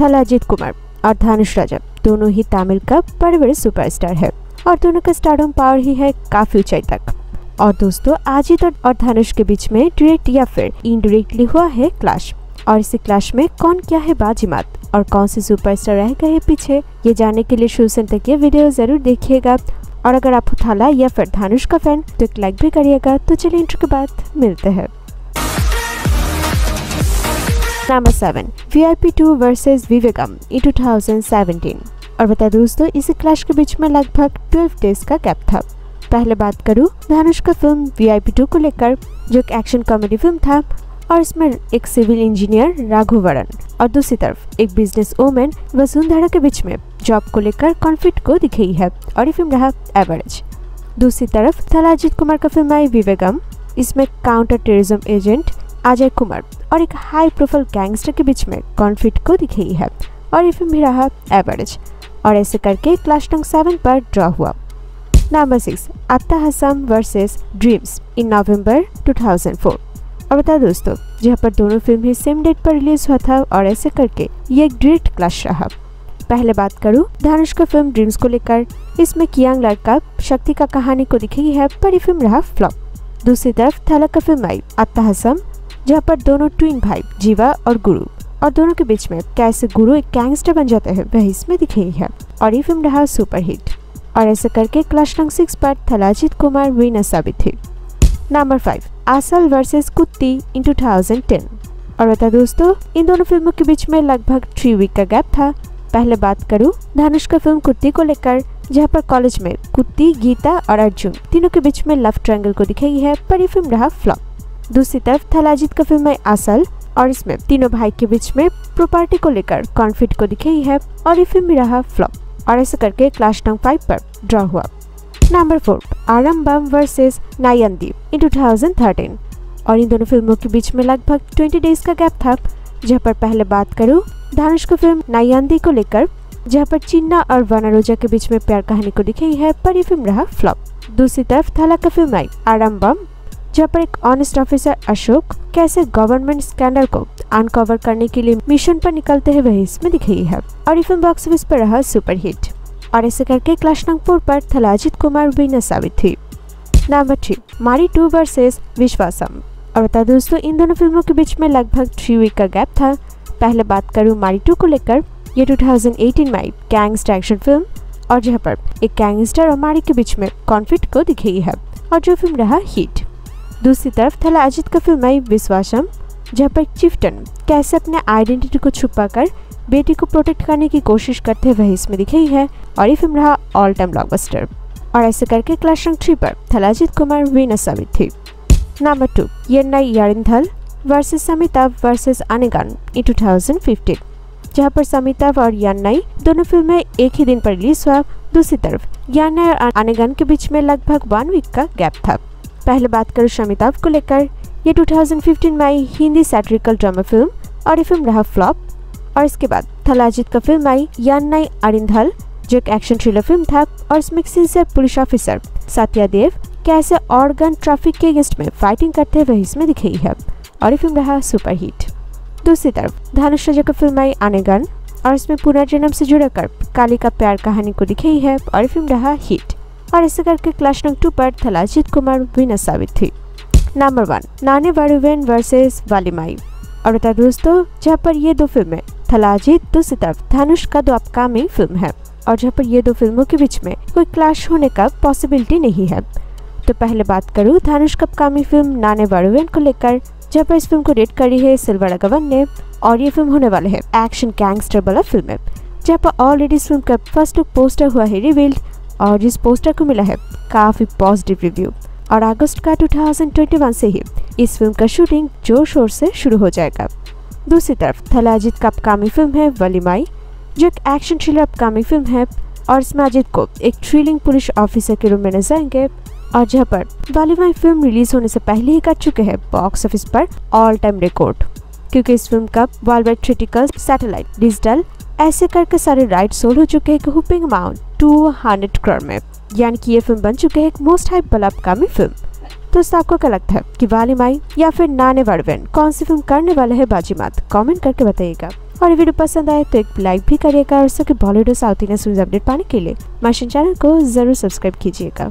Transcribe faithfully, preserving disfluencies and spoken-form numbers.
थल अजीत कुमार और धानुष राजा दोनों ही तमिल का बड़े बड़े सुपरस्टार है और दोनों का स्टारडम पावर ही है काफी ऊंचाई तक। और दोस्तों अजीत और धानुष के बीच में डायरेक्ट या फिर इनडायरेक्टली हुआ है क्लैश और इसी क्लैश में कौन क्या है बाजीमात और कौन से सुपरस्टार रह गए पीछे, ये जानने के लिए शुरू से तक ये वीडियो जरूर देखिएगा। और अगर आप थाला या फिर धानुष का फैन तो एक लाइक भी करिएगा। तो चलिए इंट्रो के बाद मिलते हैं। Number seven VIP two versus Vivegam in two thousand seventeen. और बता दोस्तों इसी क्लैश के बीच में लगभग ट्वेल्व डेज का गैप था। पहले बात करूँ धानुष का फिल्म वीआईपी टू को लेकर जो एक एक्शन कॉमेडी फिल्म था और इसमें एक सिविल इंजीनियर राघुवरन और दूसरी तरफ एक बिजनेस वूमेन वसुंधरा के बीच में जॉब को लेकर कॉन्फ्लिक्ट को दिखाई है और ये फिल्म रहा एवरेज। दूसरी तरफ थला अजीत कुमार का फिल्म आई विवेगम, इसमें counter terrorism agent Ajay Kumar और एक हाई प्रोफाइल गैंगस्टर के बीच में कॉन्फ्लिक्ट को दिखाई है और ये फिल्म भी रहा एवरेज। और ऐसे करके क्लास रैंक सेवन पर ड्रॉ हुआ। Number six Attahasam versus dreams in November two thousand four. और बता दोस्तों जहाँ पर दोनों फिल्म ही सेम डेट पर रिलीज हुआ था और ऐसे करके ये एक डायरेक्ट क्लैश रहा। पहले बात करूँ धानुष का फिल्म ड्रीम्स को लेकर, इसमें कियांग लड़का शक्ति का कहानी को दिखी है पर ये फिल्म रहा फ्लॉप। दूसरी तरफ थला का फिल्म आई अट्टाहसम जहाँ पर दोनों ट्विन भाई जीवा और गुरु और दोनों के बीच में कैसे गुरु एक गैंगस्टर बन जाते हैं वह इसमें दिखी है और ये फिल्म रहा सुपरहिट। और ऐसे करके क्लैश रंग सिक्स पर थला अजीत कुमार विनर साबित हुई। नंबर फाइव असल वर्सेस कुट्टी इन टू थाउजेंड टेन। और बता दोस्तों इन दोनों फिल्मों के बीच में लगभग थ्री वीक का गैप था। पहले बात करूँ धानुष का फिल्म कुट्टी को लेकर, जहाँ पर कॉलेज में कुट्टी, गीता और अर्जुन तीनों के बीच में लव ट्रायंगल को दिखाई है पर ये फिल्म रहा फ्लॉप। दूसरी तरफ थलाजीत का फिल्म है असल और इसमें तीनों भाई के बीच में प्रॉपर्टी को लेकर कॉन्फ्लिक्ट को दिखाई है और ये फिल्म भी रहा फ्लॉप। और ऐसे करके क्लास नंबर फाइव पर ड्रॉ हुआ। Number four Aarambam versus नायनदीप in two thousand thirteen. और इन दोनों फिल्मों के बीच में लगभग ट्वेंटी डेज का गैप था। जहाँ पर पहले बात करूँ धानुष की फिल्म नायनदीप को लेकर, जहाँ पर चिन्ना और वनारोजा के बीच में प्यार कहानी को दिखाई है पर ये फिल्म रहा फ्लॉप। दूसरी तरफ थला का फिल्म आई आरंबम, जहाँ पर एक ऑनेस्ट ऑफिसर अशोक कैसे गवर्नमेंट स्कैंडल को अनकवर करने के लिए मिशन पर निकलते हैं वह इसमें दिखाई है और ये फिल्म बॉक्स ऑफिस पर रहा सुपरहिट। और ऐसे करके क्लास नागपुर पर थला अजीत कुमार विनर साबित हुई। Number three Maari two versus Viswasam. और बता दोस्तों इन दोनों फिल्मों के बीच में लगभग थ्री वीक का गैप था। पहले बात करूँ मारी टू को लेकर, ये टू थाउजेंड एटीन में गैंगस्टर एक्शन फिल्म और जहाँ पर एक गैंगस्टर और मारी के बीच में कॉन्फ्लिक्ट को दिखाई है और जो फिल्म रहा हिट। दूसरी तरफ थला अजीत का फिल्म आई विश्वासम, जहाँ पर चिफ्टन कैसे अपने आइडेंटिटी को छुपा कर बेटी को प्रोटेक्ट करने की कोशिश करते हुए इसमें दिखाई है और ये फिल्म रहा ऑल टाइम ब्लॉकबस्टर। और ऐसे करके क्लास रैंक थ्री पर थलाजीत कुमार विनर साबित हुई। Number two Yennai Arindhaal versus Shamitabh versus Anegan in two thousand fifteen. जहाँ पर शमिताभ और येन्नाई दोनों फिल्में एक ही दिन पर रिलीज हुआ। दूसरी तरफ येन्नाई और अनेगान के बीच में लगभग वन वीक का गैप था। पहले बात करूँ शमिताभ को लेकर, ये टू थाउजेंड फिफ्टीन में आई हिंदी सैटरिकल ड्रामा फिल्म और ये फिल्म रहा फ्लॉप। और इसके बाद थलाजीत का फिल्म आई येन्नाई अरिंधाल, जो एक एक्शन थ्रिलर फिल्म था और इसमें sincere police officer Sathya Dev कैसे ऑर्गन ट्रैफिक के अगेंस्ट में फाइटिंग करते हुए इसमें दिखाई है और ये फिल्म रहा सुपरहिट। दूसरी तरफ धानुष राजा का फिल्म आई अनेगान और इसमें पुनर्जन्म से जुड़ा कर काली का प्यार कहानी को दिखाई है और ये फिल्म रहा हिट। और ऐसे करके क्लास नंबर टू पर थलाजीत कुमार विनर साबित हुई। नंबर वन नाने वारुवेन वर्सेस वालिमाई। और बता दोस्तों जहाँ पर ये दो फिल्में थलाजीत, दूसरी तरफ धानुष का दो अपकमिंग फिल्म है और जहाँ पर ये दो फिल्मों के बीच में कोई क्लैश होने का पॉसिबिलिटी नहीं है। तो पहले बात करूँ धानुष का अपकमिंग फिल्म नाने वारुवेन को लेकर, जहाँ पर इस फिल्म को रेट करी है सिल्वर अगवन ने और ये फिल्म होने वाले है एक्शन गैंगस्टर वाला फिल्म है। जहाँ पर ऑलरेडी इस फिल्म का फर्स्ट लुक पोस्टर हुआ है रिवील्ड और इस पोस्टर को मिला है काफ़ी पॉजिटिव रिव्यू और अगस्त का टू थाउजेंड ट्वेंटी वन से ही इस फिल्म का शूटिंग जोर शोर से शुरू हो जाएगा। दूसरी तरफ थलाजीत का अपकमिंग फिल्म है वलीमाई, जो एक एक्शन थ्रिलर अपकमिंग फिल्म है और इसमें अजीत को एक थ्रिलिंग पुलिस ऑफिसर के रूप में नजर आएंगे। और जहाँ पर वलीमाई फिल्म रिलीज होने से पहले ही कर चुके हैं बॉक्स ऑफिस पर ऑल टाइम रिकॉर्ड, क्योंकि इस फिल्म का worldwide theatrical, satellite, digital ऐसे करके सारे राइट सोल्ड हो चुके हैं whopping amount two hundred crore में, यानी कि ये फिल्म बन चुके हैं एक मोस्ट हाइप वाला अपकमिंग फिल्म। तो आपको क्या लगता है कि वालिमाई या फिर नाने वारुवेन कौन सी फिल्म करने वाले हैं बाजीमात, कमेंट करके बताइएगा। और वीडियो पसंद आए तो एक लाइक भी करिएगा और सबके बॉलीवुड और साउथ इंडियन न्यूज अपडेट पाने के लिए मार्शियन चैनल को जरूर सब्सक्राइब कीजिएगा।